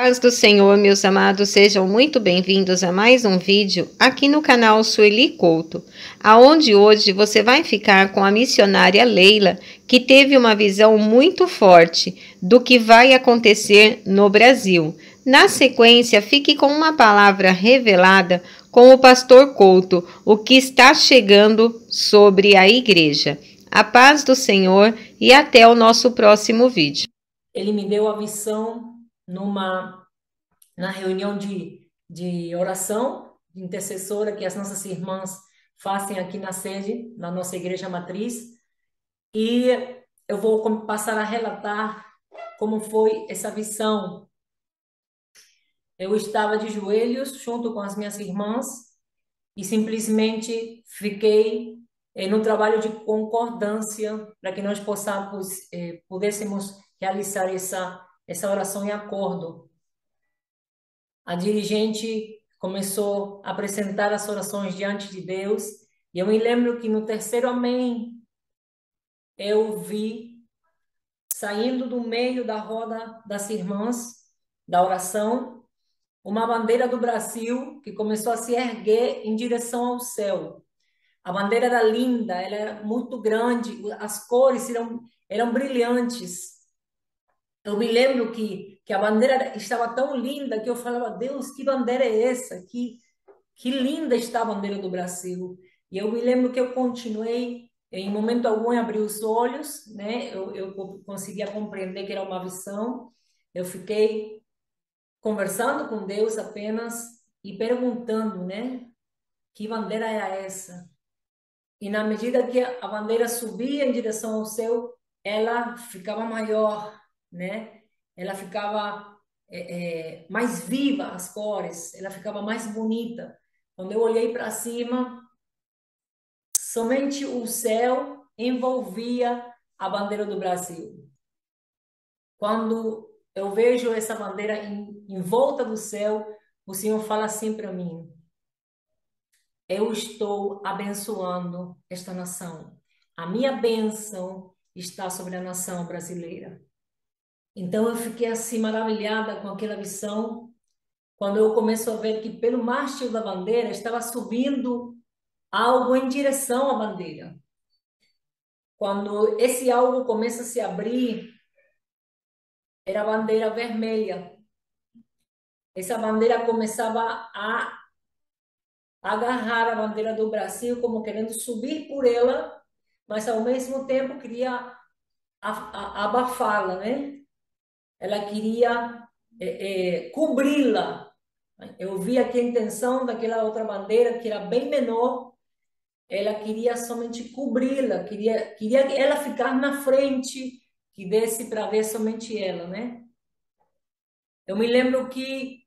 Paz do Senhor, meus amados, sejam muito bem-vindos a mais um vídeo aqui no canal Sueli Couto, aonde hoje você vai ficar com a missionária Leila, que teve uma visão muito forte do que vai acontecer no Brasil. Na sequência, fique com uma palavra revelada com o pastor Couto, o que está chegando sobre a igreja. A paz do Senhor e até o nosso próximo vídeo. Ele me deu a visão na reunião de oração, de intercessora, que as nossas irmãs fazem aqui na sede, na nossa igreja matriz. E eu vou passar a relatar como foi essa visão. Eu estava de joelhos junto com as minhas irmãs e simplesmente fiquei no trabalho de concordância para que nós pudéssemos realizar essa oração em acordo. A dirigente começou a apresentar as orações diante de Deus, e eu me lembro que no terceiro amém, eu vi, saindo do meio da roda das irmãs, da oração, uma bandeira do Brasil que começou a se erguer em direção ao céu. A bandeira era linda, ela era muito grande, as cores eram brilhantes. Eu me lembro que a bandeira estava tão linda que eu falava, Deus, que bandeira é essa? Que linda está a bandeira do Brasil. E eu me lembro que eu continuei, em momento algum eu abri os olhos, né? Eu conseguia compreender que era uma visão. Eu fiquei conversando com Deus apenas e perguntando, né? Que bandeira era essa? E na medida que a bandeira subia em direção ao céu, ela ficava maior, né? Ela ficava mais viva, as cores, ela ficava mais bonita. Quando eu olhei para cima, somente o céu envolvia a bandeira do Brasil. Quando eu vejo essa bandeira em volta do céu, o Senhor fala assim para mim: eu estou abençoando esta nação. A minha bênção está sobre a nação brasileira. Então eu fiquei assim maravilhada com aquela visão, quando eu começo a ver que pelo mástil da bandeira estava subindo algo em direção à bandeira. Quando esse algo começa a se abrir, era a bandeira vermelha. Essa bandeira começava a agarrar a bandeira do Brasil, como querendo subir por ela, mas ao mesmo tempo queria abafá-la, né? Ela queria cobri-la. Eu via que a intenção daquela outra bandeira, que era bem menor, ela queria somente cobri-la, queria ela ficar na frente, que desse para ver somente ela, né? Eu me lembro que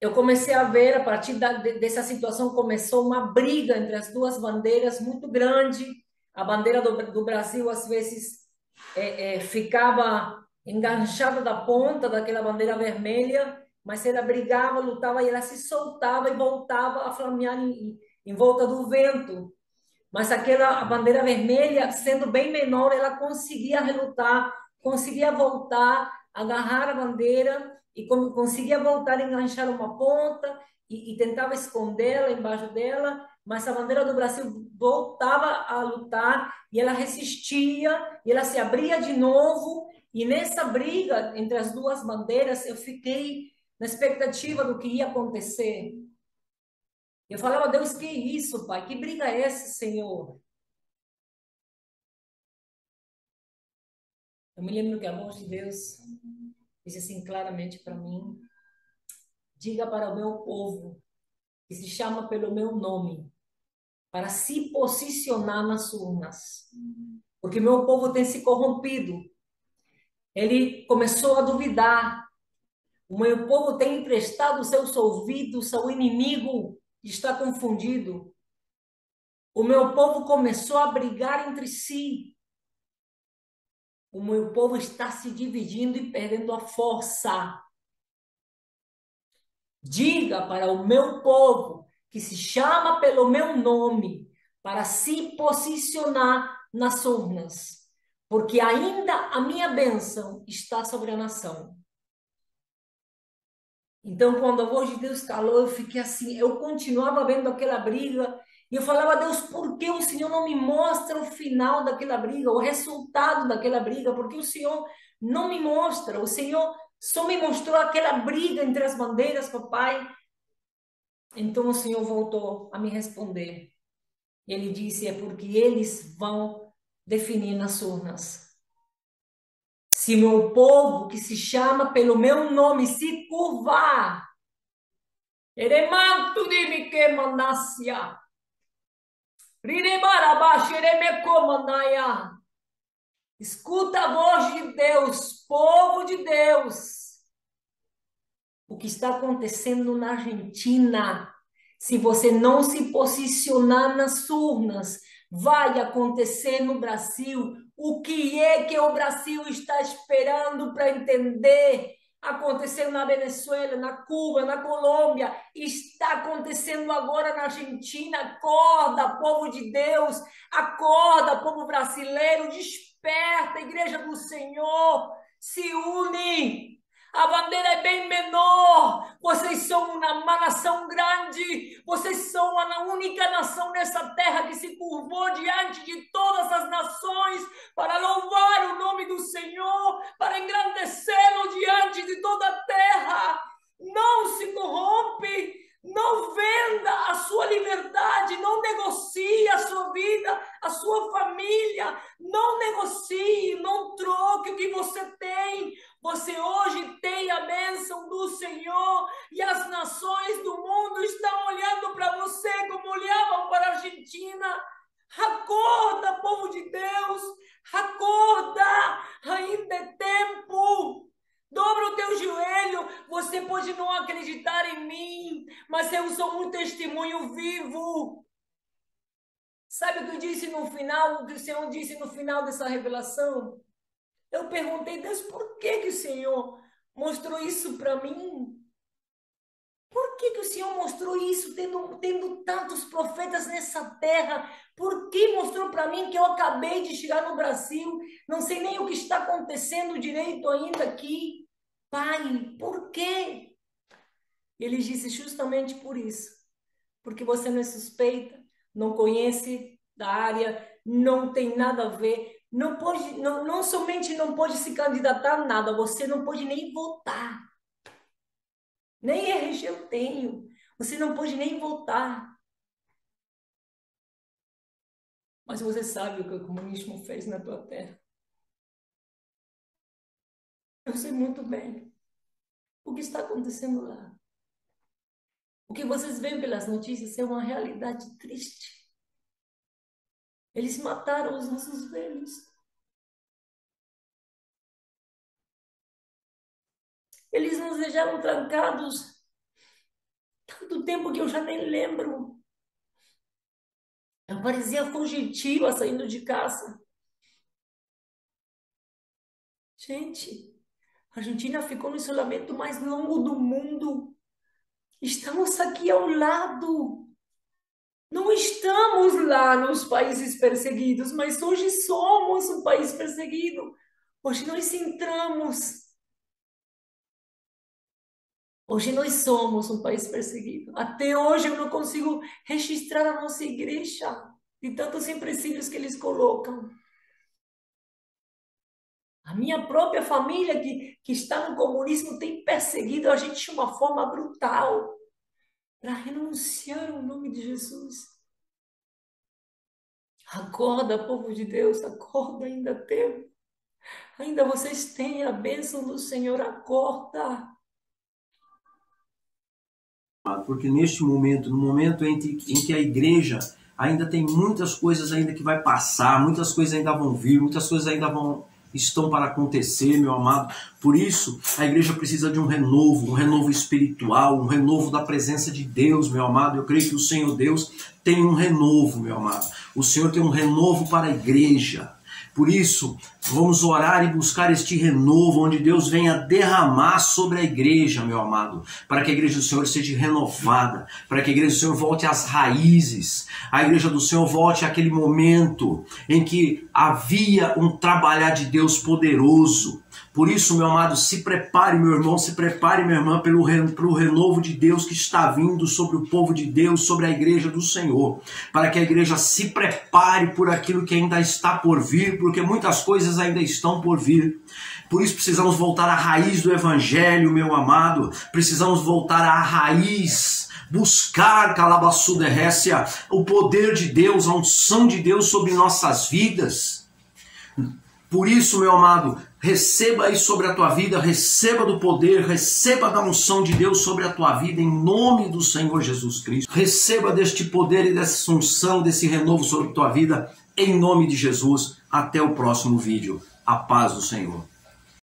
eu comecei a ver, a partir dessa situação, começou uma briga entre as duas bandeiras muito grande. A bandeira do Brasil, às vezes, ficava enganchada da ponta daquela bandeira vermelha, mas ela brigava, lutava, e ela se soltava e voltava a flamear em volta do vento. Mas aquela bandeira vermelha, sendo bem menor, ela conseguia relutar, conseguia voltar, agarrar a bandeira, e como conseguia voltar, enganchar uma ponta, e tentava escondê-la embaixo dela, mas a bandeira do Brasil voltava a lutar, e ela resistia, e ela se abria de novo. E nessa briga entre as duas bandeiras, eu fiquei na expectativa do que ia acontecer. Eu falava, Deus, que isso, Pai? Que briga é essa, Senhor? Eu me lembro que a voz de Deus disse assim claramente para mim: diga para o meu povo, que se chama pelo meu nome, para se posicionar nas urnas. Porque meu povo tem se corrompido. Ele começou a duvidar. O meu povo tem emprestado seus ouvidos ao inimigo e está confundido. O meu povo começou a brigar entre si. O meu povo está se dividindo e perdendo a força. Diga para o meu povo, que se chama pelo meu nome, para se posicionar nas urnas. Porque ainda a minha bênção está sobre a nação. Então, quando a voz de Deus calou, eu fiquei assim, eu continuava vendo aquela briga, e eu falava, Deus, por que o Senhor não me mostra o final daquela briga, o resultado daquela briga? Por que o Senhor não me mostra? O Senhor só me mostrou aquela briga entre as bandeiras, papai. Então, o Senhor voltou a me responder. E ele disse, é porque eles vão definir nas urnas. Se meu povo, que se chama pelo meu nome, se curvar, escuta a voz de Deus, povo de Deus. O que está acontecendo na Argentina, se você não se posicionar nas urnas, vai acontecer no Brasil. O que é que o Brasil está esperando para entender? Aconteceu na Venezuela, na Cuba, na Colômbia, está acontecendo agora na Argentina. Acorda, povo de Deus, acorda, povo brasileiro, desperta, igreja do Senhor, se une. A bandeira é bem menor, vocês são uma nação grande, vocês são a única nação nessa terra que se curvou diante de todas as nações para louvar o nome do Senhor, para engrandecê-lo diante de toda a terra. Não se corrompe, não venda a sua liberdade, não negocie a sua vida, a sua família, não negocie, não troque o que você tem. Você hoje tem a bênção do Senhor e as nações do mundo estão olhando para você como olhavam para a Argentina. Acorda, povo de Deus, acorda, ainda é tempo. Dobra o teu joelho, você pode não acreditar em mim, mas eu sou um testemunho vivo. Sabe o que eu disse no final, o que o Senhor disse no final dessa revelação? Eu perguntei, Deus, por que que o Senhor mostrou isso para mim? Por que que o Senhor mostrou isso, tendo tantos profetas nessa terra? Por que mostrou para mim que eu acabei de chegar no Brasil? Não sei nem o que está acontecendo direito ainda aqui. Pai, por quê? Ele disse, justamente por isso. Porque você não é suspeita, não conhece da área, não tem nada a ver. Não pode, não somente não pode se candidatar a nada, você não pode nem votar. Nem RG eu tenho. Você não pode nem votar. Mas você sabe o que o comunismo fez na tua terra. Eu sei muito bem o que está acontecendo lá. O que vocês veem pelas notícias é uma realidade triste. Eles mataram os nossos velhos. Eles nos deixaram trancados tanto tempo que eu já nem lembro. Eu parecia fugitiva saindo de casa. Gente, a Argentina ficou no isolamento mais longo do mundo. Estamos aqui ao lado. Não estamos lá nos países perseguidos, mas hoje somos um país perseguido. Hoje nós entramos. Hoje nós somos um país perseguido. Até hoje eu não consigo registrar a nossa igreja de tantos empecilhos que eles colocam. A minha própria família que está no comunismo tem perseguido a gente de uma forma brutal, para renunciar ao nome de Jesus. Acorda, povo de Deus, acorda, ainda há tempo. Ainda vocês têm a bênção do Senhor, acorda. Porque neste momento, no momento em que a igreja ainda tem muitas coisas ainda que vai passar, muitas coisas ainda vão vir, muitas coisas ainda estão para acontecer, meu amado. Por isso, a igreja precisa de um renovo espiritual, um renovo da presença de Deus, meu amado. Eu creio que o Senhor Deus tem um renovo, meu amado. O Senhor tem um renovo para a igreja. Por isso, vamos orar e buscar este renovo, onde Deus venha derramar sobre a igreja, meu amado, para que a igreja do Senhor seja renovada, para que a igreja do Senhor volte às raízes, a igreja do Senhor volte àquele momento em que havia um trabalhar de Deus poderoso. Por isso, meu amado, se prepare, meu irmão, se prepare, minha irmã, pelo renovo de Deus que está vindo sobre o povo de Deus, sobre a igreja do Senhor, para que a igreja se prepare por aquilo que ainda está por vir, porque muitas coisas ainda estão por vir. Por isso precisamos voltar à raiz do Evangelho, meu amado, precisamos voltar à raiz, buscar, calabassuderrécia, o poder de Deus, a unção de Deus sobre nossas vidas. Por isso, meu amado, receba aí sobre a tua vida, receba do poder, receba da unção de Deus sobre a tua vida, em nome do Senhor Jesus Cristo. Receba deste poder e dessa unção, desse renovo sobre a tua vida, em nome de Jesus. Até o próximo vídeo. A paz do Senhor.